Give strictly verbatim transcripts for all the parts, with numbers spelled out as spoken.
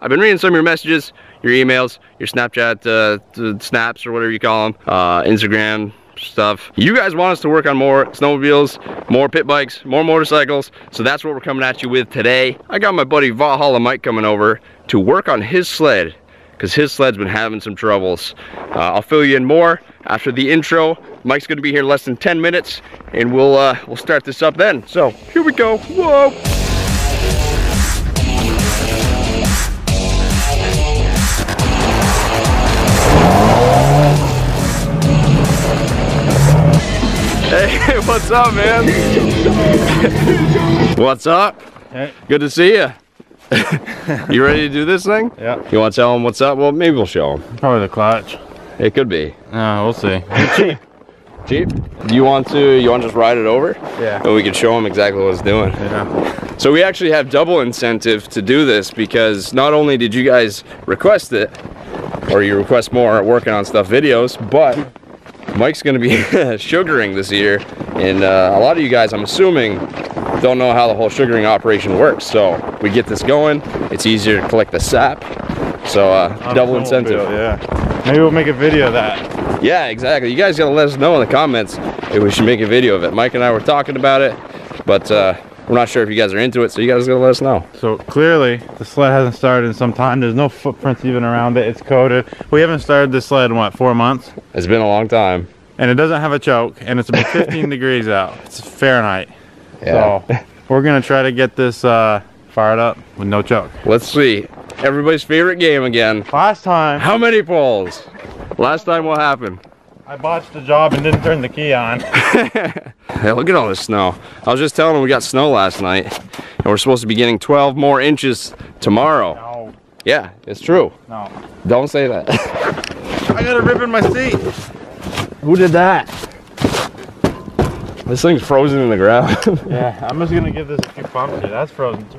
I've been reading some of your messages, your emails, your Snapchat uh, snaps or whatever you call them, uh, Instagram stuff. You guys want us to work on more snowmobiles, more pit bikes, more motorcycles, so that's what we're coming at you with today. I got my buddy Valhalla Mike coming over to work on his sled, because his sled's been having some troubles. Uh, I'll fill you in more after the intro. Mike's gonna be here less than ten minutes, and we'll, uh, we'll start this up then. So, here we go, whoa! Hey, what's up, man? What's up? Hey. Good to see you. You ready to do this thing? Yeah. You want to tell them what's up? Well, maybe we'll show them. Probably the clutch. It could be. No, we'll see. Cheap. Cheap? Do you want to? You want to just ride it over? Yeah. So we can show them exactly what it's doing. Yeah. So we actually have double incentive to do this, because not only did you guys request it, or you request more working on stuff videos, but Mike's going to be sugaring this year, and uh, a lot of you guys, I'm assuming, don't know how the whole sugaring operation works. So we get this going, it's easier to collect the sap, so uh, double incentive. Feel, yeah, maybe we'll make a video of that. Yeah, exactly. You guys gotta let us know in the comments if we should make a video of it. Mike and I were talking about it, but uh, we're not sure if you guys are into it, so you guys gotta let us know. So clearly the sled hasn't started in some time. There's no footprints even around it. It's coated. We haven't started this sled in what, four months? It's been a long time, and it doesn't have a choke, and it's about fifteen degrees out. It's Fahrenheit. Yeah. So we're gonna try to get this uh, fired up with no choke. Let's see. Everybody's favorite game again. Last time. How many pulls? Last time what happened? I botched the job and didn't turn the key on. Hey, look at all this snow. I was just telling them we got snow last night, and we're supposed to be getting twelve more inches tomorrow. No. Yeah, it's true. No. Don't say that. I got a rip in my seat. Who did that? This thing's frozen in the ground. Yeah, I'm just gonna give this a few pumps here. That's frozen too.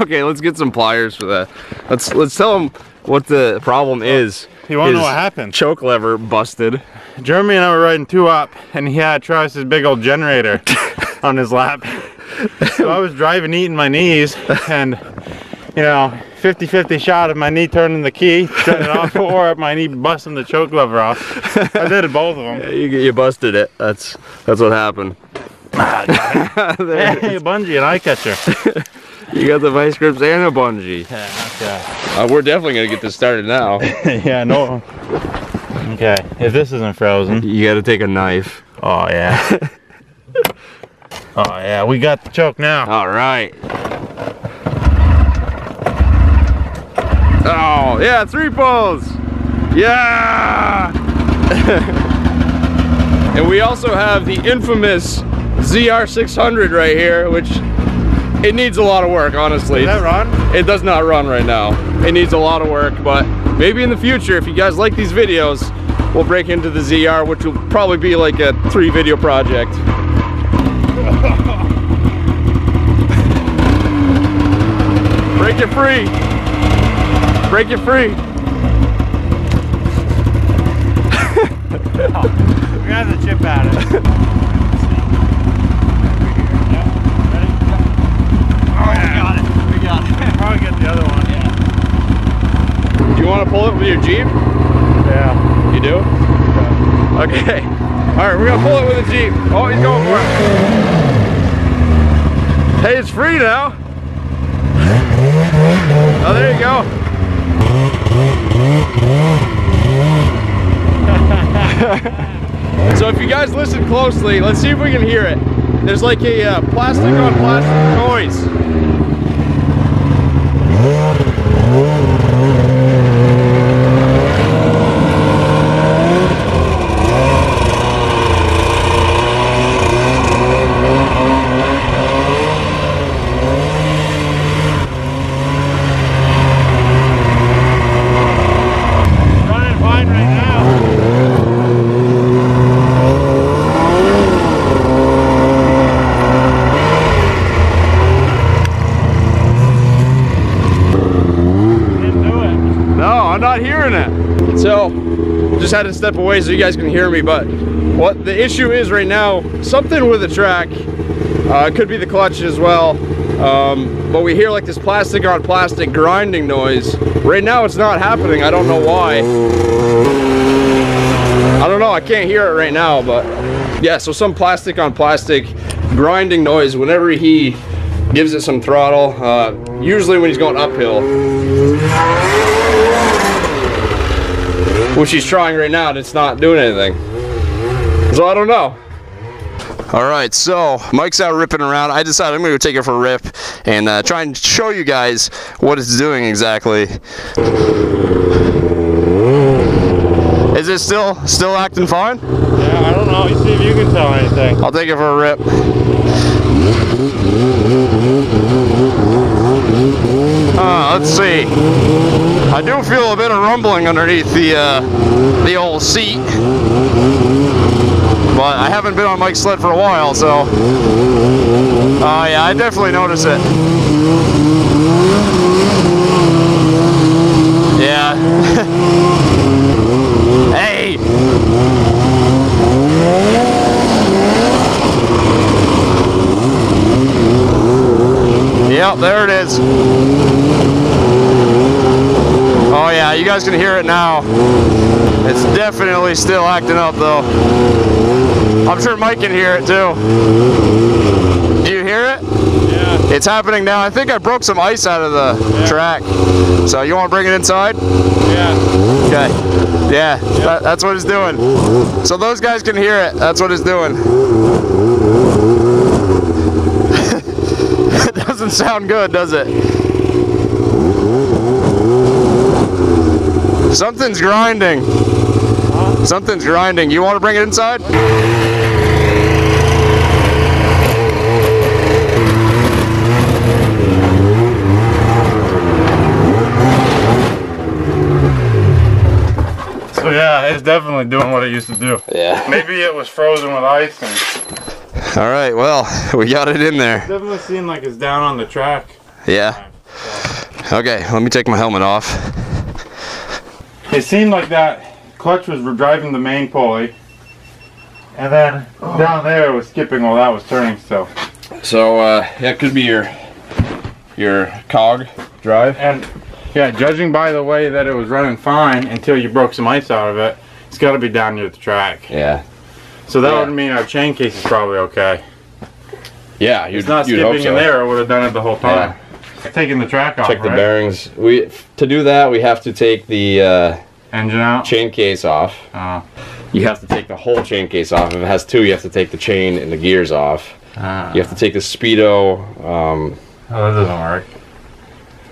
Okay, let's get some pliers for that. Let's let's tell him what the problem is. You wanna know what happened? Choke lever busted. Jeremy and I were riding two up, and he had Travis's big old generator on his lap. So I was driving, eating my knees, and you know, fifty fifty shot of my knee turning the key, shutting it off, or my knee busting the choke lever off. I did it, both of them. Yeah, you, you busted it. That's that's what happened. Ah, hey, a bungee, an eye catcher. You got the vice grips and a bungee. Yeah, okay. Uh, we're definitely gonna get this started now. Yeah, no. Okay, if this isn't frozen, you got to take a knife. Oh yeah. Oh yeah, we got the choke now. All right. Oh, yeah, three pulls! Yeah! And we also have the infamous Z R six hundred right here, which it needs a lot of work, honestly. Does that run? It does not run right now. It needs a lot of work, but maybe in the future, if you guys like these videos, we'll break into the Z R, which will probably be like a three video project. Break it free! Break it free. We got the chip at it. Oh, we got it. We got it. Probably get the other one. Yeah. Do you want to pull it with your Jeep? Yeah. You do? Yeah. Okay. All right, we're gonna pull it with a Jeep. Oh, he's going for it. Hey, it's free now. Oh, there you go. So if you guys listen closely, let's see if we can hear it. There's like a uh, plastic on plastic noise. Just had to step away so you guys can hear me, but what the issue is right now, something with the track, uh, it could be the clutch as well, Um, but we hear like this plastic on plastic grinding noise. Right now it's not happening, I don't know why. I don't know, I can't hear it right now, but yeah, so some plastic on plastic grinding noise whenever he gives it some throttle, uh, usually when he's going uphill, which he's trying right now and it's not doing anything, so I don't know. All right, so Mike's out ripping around. I decided I'm going to take it for a rip and uh, try and show you guys what it's doing exactly. Is it still still acting fine? Yeah, I don't know. You see if you can tell anything. I'll take it for a rip. Uh, let's see. I do feel a bit of rumbling underneath the uh, the old seat. But I haven't been on Mike's sled for a while, so uh, yeah, I definitely notice it. Yeah. Hey! Yep, there it is. Oh yeah, you guys can hear it now. It's definitely still acting up though. I'm sure Mike can hear it too. Do you hear it? Yeah. It's happening now. I think I broke some ice out of the yeah. track. So you want to bring it inside? Yeah. Okay. Yeah, yeah. That, that's what it's doing. So those guys can hear it. That's what it's doing. It doesn't sound good, does it? Something's grinding. Huh? Something's grinding. You want to bring it inside? So yeah, it's definitely doing what it used to do. Yeah. Maybe it was frozen with ice. And... All right, well, we got it in there. It definitely seemed like it's down on the track. Yeah. Okay, let me take my helmet off. It seemed like that clutch was driving the main pulley, and then oh. down there it was skipping while that was turning. So. So uh, that could be your your cog drive. And. Yeah, judging by the way that it was running fine until you broke some ice out of it, it's got to be down near the track. Yeah. So that yeah. would mean our chain case is probably okay. Yeah, you'd, it's not you'd skipping hope so. In there. I would have done it the whole time. Yeah. Taking the track off. Check the right? bearings. We to do that we have to take the uh, engine out, chain case off. Uh. You have to take the whole chain case off. If it has two, you have to take the chain and the gears off. Uh. You have to take the speedo. Um, oh, that doesn't work.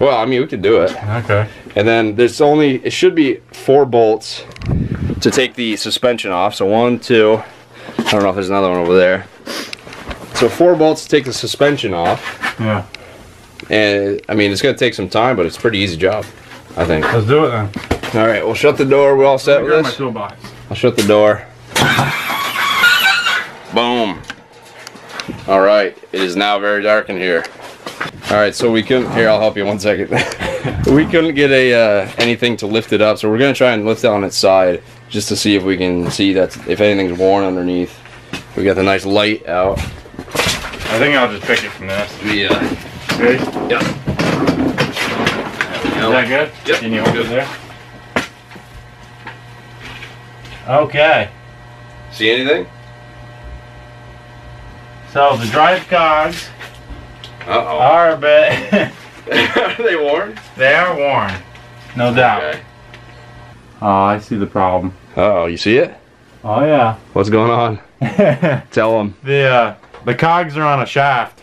Well, I mean, we could do it. Okay. And then there's only, it should be four bolts to take the suspension off. So one, two, I don't know if there's another one over there. So four bolts to take the suspension off. Yeah. And, I mean, it's going to take some time, but it's a pretty easy job, I think. Let's do it then. All right, we'll shut the door. We're all set with this. My toolbox. I'll shut the door. Boom. All right, it is now very dark in here. All right, so we couldn't, here, I'll help you one second. We couldn't get a uh, anything to lift it up, so we're going to try and lift it on its side just to see if we can see that if anything's worn underneath. We got the nice light out. I think I'll just pick it from this. Yeah. Okay. Yep. Is that good? Yep. Can you hold it there? Okay. See anything? So the drive cogs... Uh-oh. Are a bit. Are they worn? They are worn, no doubt. Okay. Oh, I see the problem. Uh oh, you see it? Oh yeah. What's going on? Tell them. The uh, the cogs are on a shaft,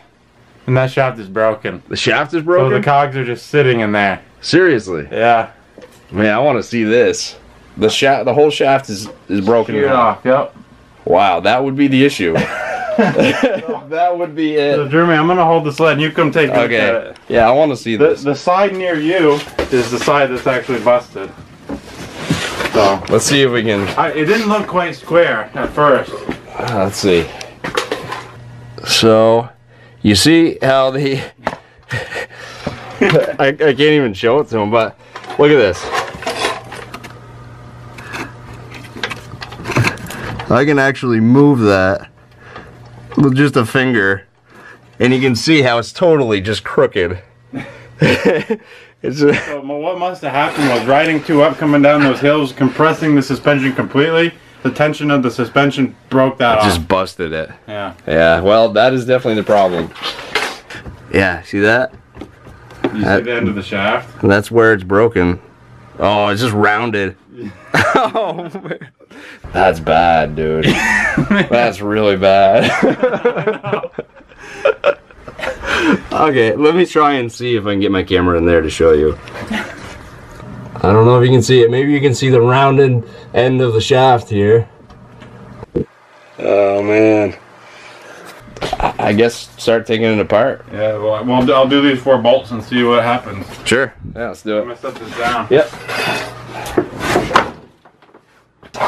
and that shaft is broken. The shaft is broken. So the cogs are just sitting in there. Seriously? Yeah. Man, I want to see this. The shaft, the whole shaft is is broken off. Yep. Wow, that would be the issue. That would be it. So Jeremy, I'm gonna hold the sled and you come take a look at it. Yeah, I want to see the, this. The side near you is the side that's actually busted. So let's see if we can. I, it didn't look quite square at first. Uh, let's see. So, you see how the I, I can't even show it to him, but look at this. I can actually move that. With just a finger, and you can see how it's totally just crooked. It's a so what must have happened was riding two up, coming down those hills, compressing the suspension completely. The tension of the suspension broke that off. Just busted it. Yeah. Yeah. Well, that is definitely the problem. Yeah. See that? You that, see the end of the shaft? That's where it's broken. Oh, it's just rounded. Oh, man. That's bad, dude. That's really bad. Okay, let me try and see if I can get my camera in there to show you. I don't know if you can see it. Maybe you can see the rounded end of the shaft here. Oh, man. I guess start taking it apart. Yeah, well, well I'll do these four bolts and see what happens. Sure. Yeah, let's do it. I'm gonna set this down. Yep.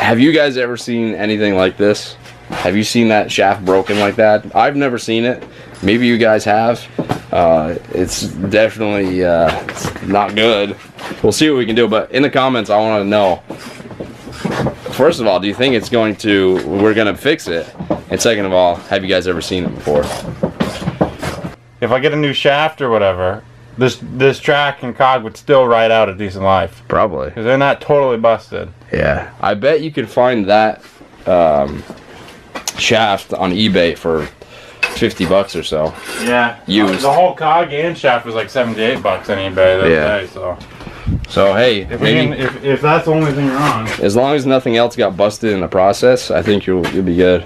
Have you guys ever seen anything like this? Have you seen that shaft broken like that? I've never seen it. Maybe you guys have. Uh, it's definitely uh, it's not good. We'll see what we can do, but in the comments, I want to know. First of all, do you think it's going to, we're going to fix it? And second of all, have you guys ever seen it before? If I get a new shaft or whatever, this this track and cog would still ride out a decent life. Probably. Because they're not totally busted. Yeah. I bet you could find that um, shaft on eBay for fifty bucks or so. Yeah. Used. The whole cog and shaft was like seventy-eight bucks on eBay the other yeah. day, so. So hey, if, maybe, can, if, if that's the only thing wrong. As long as nothing else got busted in the process, I think you'll, you'll be good.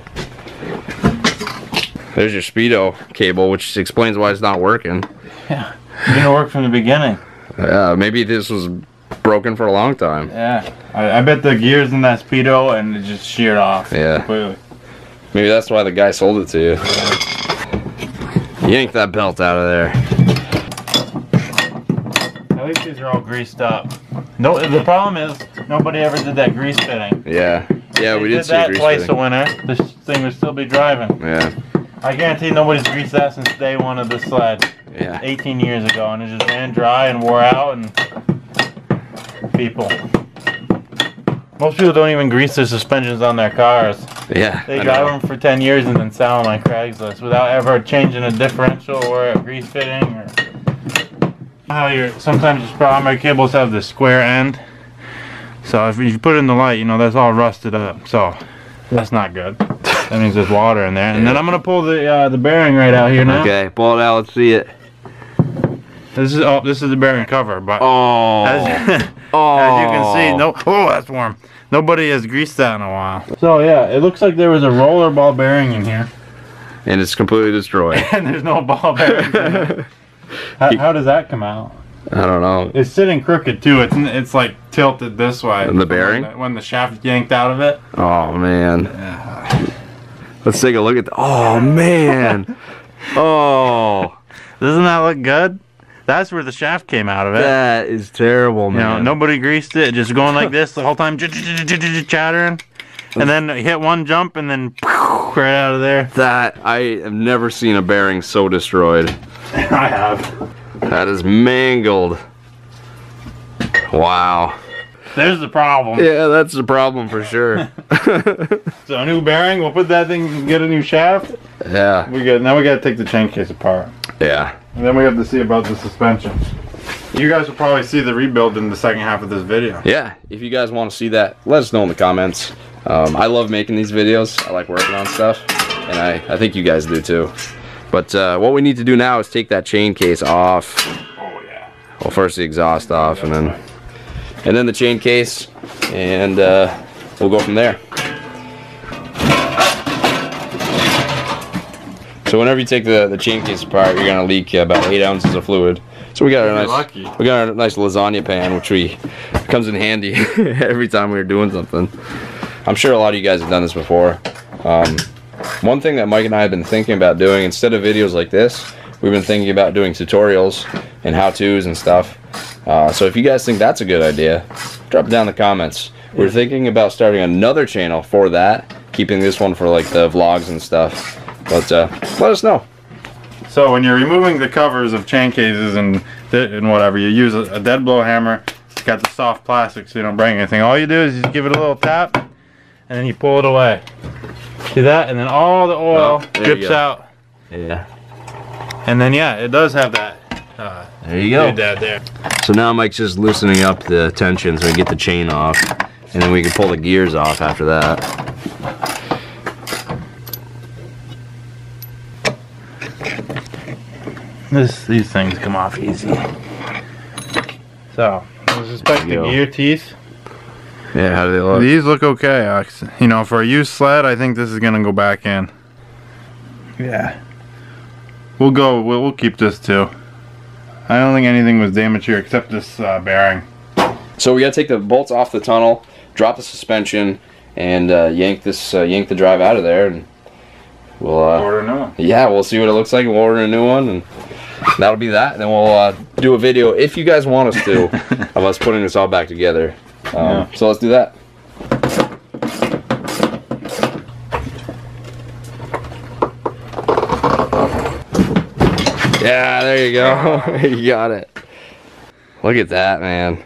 There's your speedo cable, which explains why it's not working. Yeah, it didn't work from the beginning. Yeah, maybe this was broken for a long time. Yeah, I, I bet the gear's in that speedo and it just sheared off. Yeah, completely. Maybe that's why the guy sold it to you. Yeah. Yank that belt out of there. At least these are all greased up. No, the problem is nobody ever did that grease fitting. Yeah, yeah, if we did, did see that grease twice fitting. A winter. This thing would still be driving. Yeah. I guarantee nobody's greased that since day one of this sled. Yeah. eighteen years ago, and it just ran dry and wore out, and people. Most people don't even grease their suspensions on their cars. Yeah. They drive them for ten years and then sell them on Craigslist without ever changing a differential or a grease fitting. Or how your sometimes your primary cables have this square end. So if you put it in the light, you know that's all rusted up. So that's not good. That means there's water in there. And yeah. then I'm gonna pull the uh, the bearing right out here now. Okay, pull it out. Let's see it. This is oh, this is the bearing cover, but oh, as, oh. as you can see, no. Oh, that's warm. Nobody has greased that in a while. So yeah, it looks like there was a roller ball bearing in here, and it's completely destroyed. And there's no ball bearing. In it. How, how does that come out? I don't know. It's sitting crooked too. It's it's like tilted this way. And the bearing? When the, when the shaft yanked out of it. Oh man. Yeah. Let's take a look at the, oh man. Oh. Doesn't that look good? That's where the shaft came out of it. That is terrible, man. You know, nobody greased it, just going like this the whole time, chattering. And then hit one jump and then right out of there. That, I have never seen a bearing so destroyed. I have. That is mangled. Wow. There's the problem. Yeah, that's the problem for sure. So a new bearing, we'll put that thing and get a new shaft. Yeah. We got now we gotta take the chain case apart. Yeah. And then we have to see about the suspension. You guys will probably see the rebuild in the second half of this video. Yeah, if you guys want to see that, let us know in the comments. Um, I love making these videos. I like working on stuff. And I, I think you guys do too. But uh, what we need to do now is take that chain case off. Oh yeah. Well, first the exhaust off and then And then the chain case, and uh, we'll go from there. So whenever you take the, the chain case apart, you're gonna leak about eight ounces of fluid. So we got our nice, lucky. we got our nice lasagna pan, which we comes in handy every time we were doing something. I'm sure a lot of you guys have done this before. Um, one thing that Mike and I have been thinking about doing instead of videos like this, we've been thinking about doing tutorials and how-tos and stuff. Uh, so if you guys think that's a good idea, drop it down in the comments. We're thinking about starting another channel for that, keeping this one for like the vlogs and stuff. But uh, let us know. So when you're removing the covers of chain cases and, and whatever, you use a, a dead blow hammer. It's got the soft plastic so you don't break anything. All you do is you give it a little tap and then you pull it away. See that? And then all the oil oh, drips out. Yeah. And then yeah, it does have that. Uh, there you go. That there. So now Mike's just loosening up the tension so we get the chain off, and then we can pull the gears off after that. This, these things come off easy. So, let's inspect the gear teeth. Yeah, how do they look? These look okay. Uh, you know, for a used sled, I think this is gonna go back in. Yeah. We'll go. We'll, we'll keep this too. I don't think anything was damaged here except this uh, bearing. So we gotta take the bolts off the tunnel, drop the suspension, and uh, yank this, uh, yank the drive out of there, and we'll uh, order a new one. Yeah, we'll see what it looks like. We'll order a new one, and that'll be that. And then we'll uh, do a video if you guys want us to of us putting this all back together. Um, yeah. So let's do that. Yeah, there you go. You got it. Look at that, man.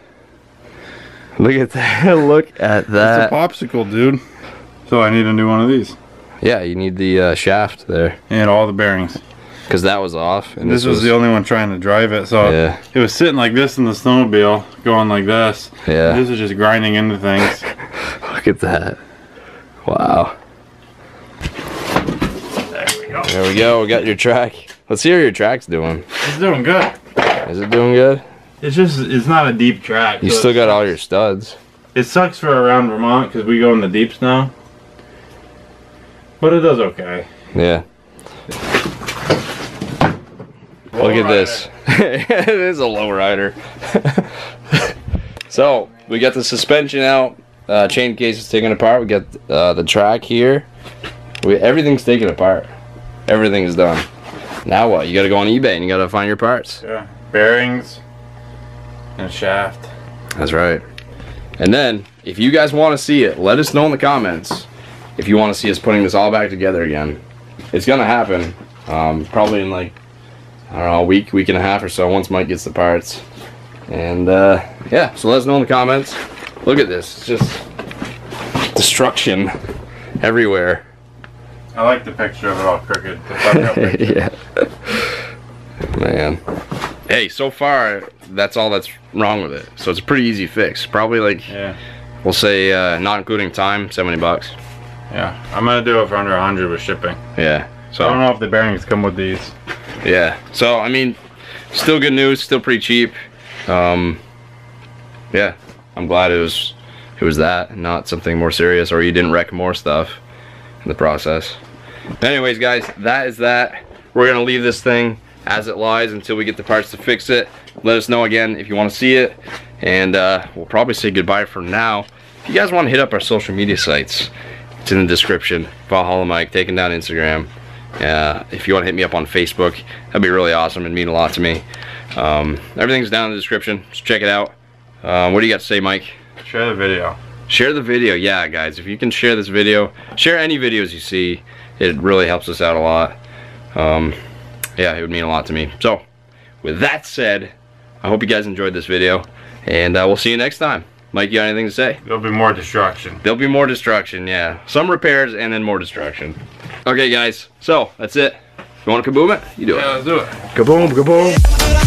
Look at that. Look at that. It's a popsicle, dude. So I need a new one of these. Yeah, you need the uh, shaft there. And all the bearings. Because that was off. And this, this was, was the only one trying to drive it. So yeah. It was sitting like this in the snowmobile, going like this. Yeah. This is just grinding into things. Look at that. Wow. There we go. There we go. We got your track. Let's see how your track's doing. It's doing good. Is it doing good? It's just, it's not a deep track. You so still got all your studs. It sucks for around Vermont because we go in the deeps now. But it does okay. Yeah. Low Look at rider. This. It is a low rider. So, we got the suspension out. Uh, chain case is taken apart. We got uh, the track here. We, everything's taken apart. Everything's done. Now what? You gotta go on eBay and you gotta find your parts. Yeah. Bearings and a shaft. That's right. And then, if you guys want to see it, let us know in the comments if you want to see us putting this all back together again. It's gonna happen. Um, probably in like, I don't know, a week, week and a half or so, once Mike gets the parts. And uh, yeah, so let us know in the comments. Look at this. It's just destruction everywhere. I like the picture of it all crooked. Yeah. Man. Hey, so far, that's all that's wrong with it. So it's a pretty easy fix. Probably like, yeah. We'll say, uh, not including time, seventy bucks. Yeah. I'm going to do it for under a hundred with shipping. Yeah. So I don't know if the bearings come with these. Yeah. So, I mean, still good news. Still pretty cheap. Um, yeah. I'm glad it was, it was that, not something more serious, or you didn't wreck more stuff in the process. Anyways, guys, that is that. We're gonna leave this thing as it lies until we get the parts to fix it. Let us know again if you want to see it, and uh, we'll probably say goodbye for now. If you guys want to hit up our social media sites, it's in the description. Valhalla Mike, taking down Instagram. Uh, if you want to hit me up on Facebook, that'd be really awesome and mean a lot to me. Um, everything's down in the description, so check it out. Uh, what do you got to say, Mike? Share the video. Share the video. Yeah, guys, if you can share this video, share any videos you see. It really helps us out a lot. Um, yeah, it would mean a lot to me. So, with that said, I hope you guys enjoyed this video, and uh, we'll see you next time. Mike, you got anything to say? There'll be more destruction. There'll be more destruction, yeah. Some repairs and then more destruction. Okay, guys, so that's it. You want to kaboom it? You do it. Yeah, let's do it. Kaboom, kaboom.